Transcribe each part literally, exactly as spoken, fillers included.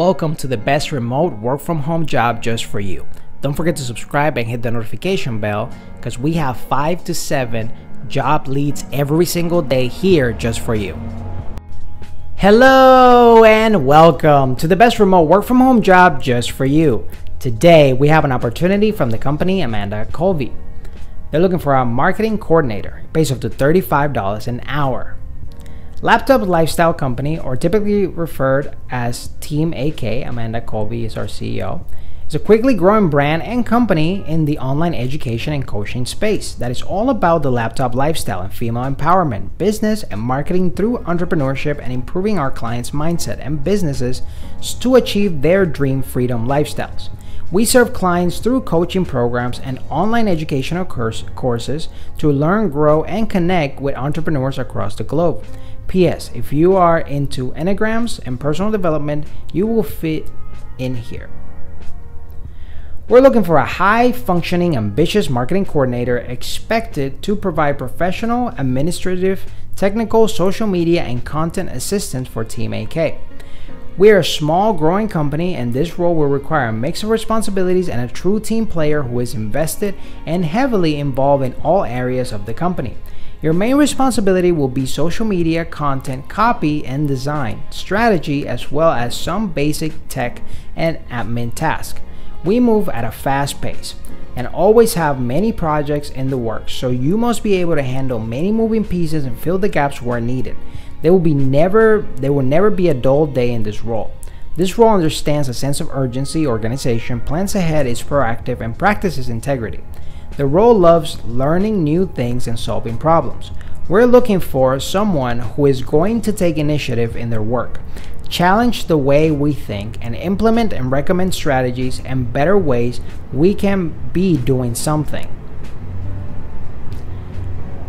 Welcome to the best remote work from home job just for you. Don't forget to subscribe and hit the notification bell because we have five to seven job leads every single day here just for you. Hello and welcome to the best remote work from home job just for you. Today we have an opportunity from the company Amanda Colby. They're looking for a marketing coordinator. It pays up to thirty-five dollars an hour. Laptop lifestyle company, or typically referred as Team A K, Amanda Colby is our C E O. It's a quickly growing brand and company in the online education and coaching space that is all about the laptop lifestyle and female empowerment, business and marketing through entrepreneurship, and improving our clients' mindset and businesses to achieve their dream freedom lifestyles. We serve clients through coaching programs and online educational course courses to learn, grow, and connect with entrepreneurs across the globe. P S If you are into Enneagrams and personal development, you will fit in here. We're looking for a high-functioning, ambitious marketing coordinator expected to provide professional, administrative, technical, social media, and content assistance for Team A K. We are a small, growing company, and this role will require a mix of responsibilities and a true team player who is invested and heavily involved in all areas of the company. Your main responsibility will be social media, content, copy and design, strategy, as well as some basic tech and admin tasks. We move at a fast pace and always have many projects in the works, so you must be able to handle many moving pieces and fill the gaps where needed. There will be never, there will never be a dull day in this role. This role understands a sense of urgency, organization, plans ahead, is proactive, and practices integrity. The role loves learning new things and solving problems. We're looking for someone who is going to take initiative in their work, challenge the way we think, and implement and recommend strategies and better ways we can be doing something.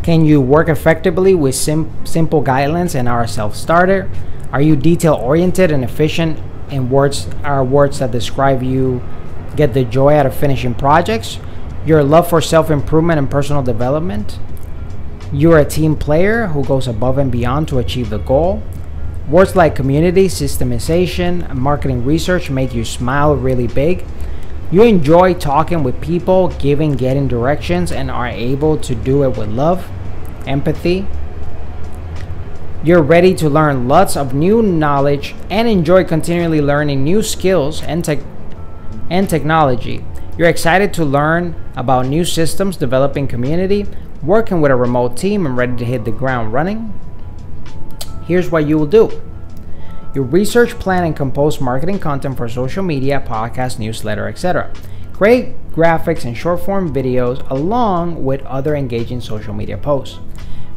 Can you work effectively with sim simple guidelines and our self-starter? Are you detail-oriented and efficient in words, are words that describe you, get the joy out of finishing projects? Your love for self-improvement and personal development? You're a team player who goes above and beyond to achieve the goal? Words like community, systemization, and marketing research make you smile really big. You enjoy talking with people, giving, getting directions, and are able to do it with love, empathy. You're ready to learn lots of new knowledge and enjoy continually learning new skills and, te and technology. You're excited to learn about new systems, developing community, working with a remote team, and ready to hit the ground running. Here's what you will do. You research, plan, and compose marketing content for social media, podcast, newsletter, et cetera. Create graphics and short-form videos along with other engaging social media posts.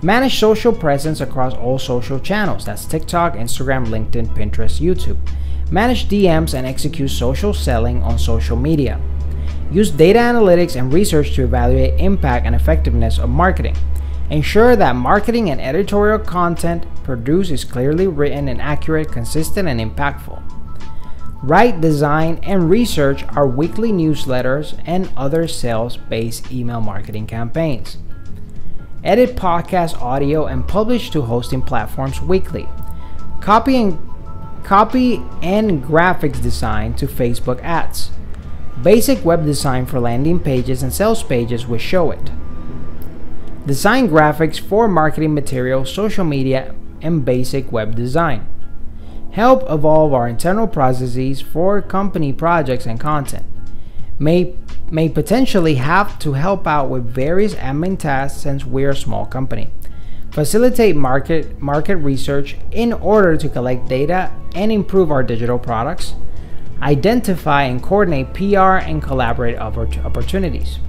Manage social presence across all social channels. That's TikTok, Instagram, LinkedIn, Pinterest, YouTube. Manage D Ms and execute social selling on social media. Use data analytics and research to evaluate impact and effectiveness of marketing. Ensure that marketing and editorial content produced is clearly written and accurate, consistent, and impactful. Write, design, and research our weekly newsletters and other sales-based email marketing campaigns. Edit podcast audio and publish to hosting platforms weekly. Copy and, copy and graphics design to Facebook ads. Basic web design for landing pages and sales pages will show it. Design graphics for marketing materials, social media, and basic web design. Help evolve our internal processes for company projects and content. May, may potentially have to help out with various admin tasks since we're a small company. Facilitate market, market research in order to collect data and improve our digital products. Identify and coordinate P R and collaborate opportunities.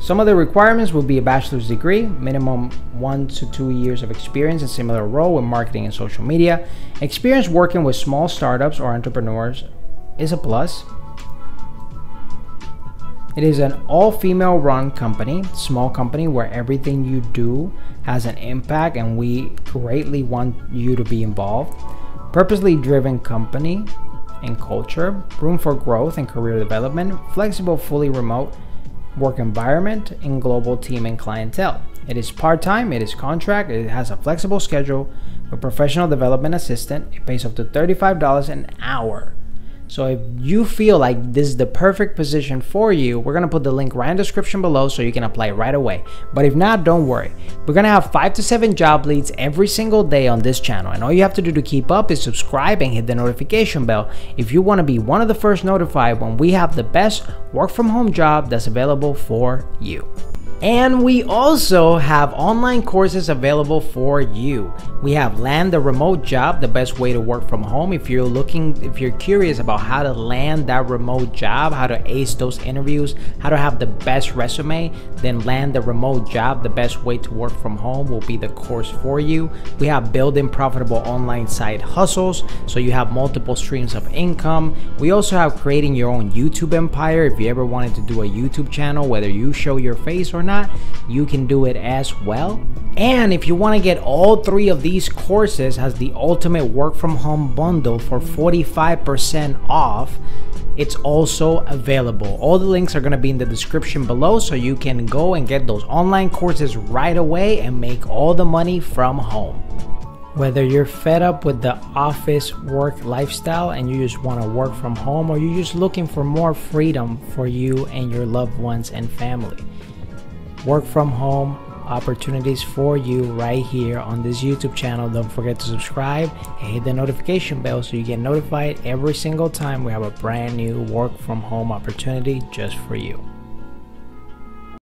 Some of the requirements will be a bachelor's degree, minimum one to two years of experience in similar role with marketing and social media. Experience working with small startups or entrepreneurs is a plus. It is an all-female run company, small company where everything you do has an impact and we greatly want you to be involved. Purposely driven company and culture, room for growth and career development, flexible, fully remote work environment, and global team and clientele. It is part-time, it is contract, it has a flexible schedule with professional development assistant. It pays up to thirty-five dollars an hour. So if you feel like this is the perfect position for you, we're gonna put the link right in the description below so you can apply right away. But if not, don't worry. We're gonna have five to seven job leads every single day on this channel. And all you have to do to keep up is subscribe and hit the notification bell if you wanna be one of the first notified when we have the best work from home job that's available for you. And we also have online courses available for you. We have Land the Remote Job, the best way to work from home. If you're looking, if you're curious about how to land that remote job, how to ace those interviews, how to have the best resume, then Land the Remote Job, the best way to work from home will be the course for you. We have Building Profitable Online Side Hustles, so you have multiple streams of income. We also have Creating Your Own YouTube Empire. If you ever wanted to do a YouTube channel, whether you show your face or not, Not, you can do it as well. And if you want to get all three of these courses as the ultimate work from home bundle for forty-five percent off, it's also available. All the links are going to be in the description below so you can go and get those online courses right away and make all the money from home. Whether you're fed up with the office work lifestyle and you just want to work from home, or you're just looking for more freedom for you and your loved ones and family, work from home opportunities for you right here on this YouTube channel. Don't forget to subscribe and hit the notification bell so you get notified every single time we have a brand new work from home opportunity just for you.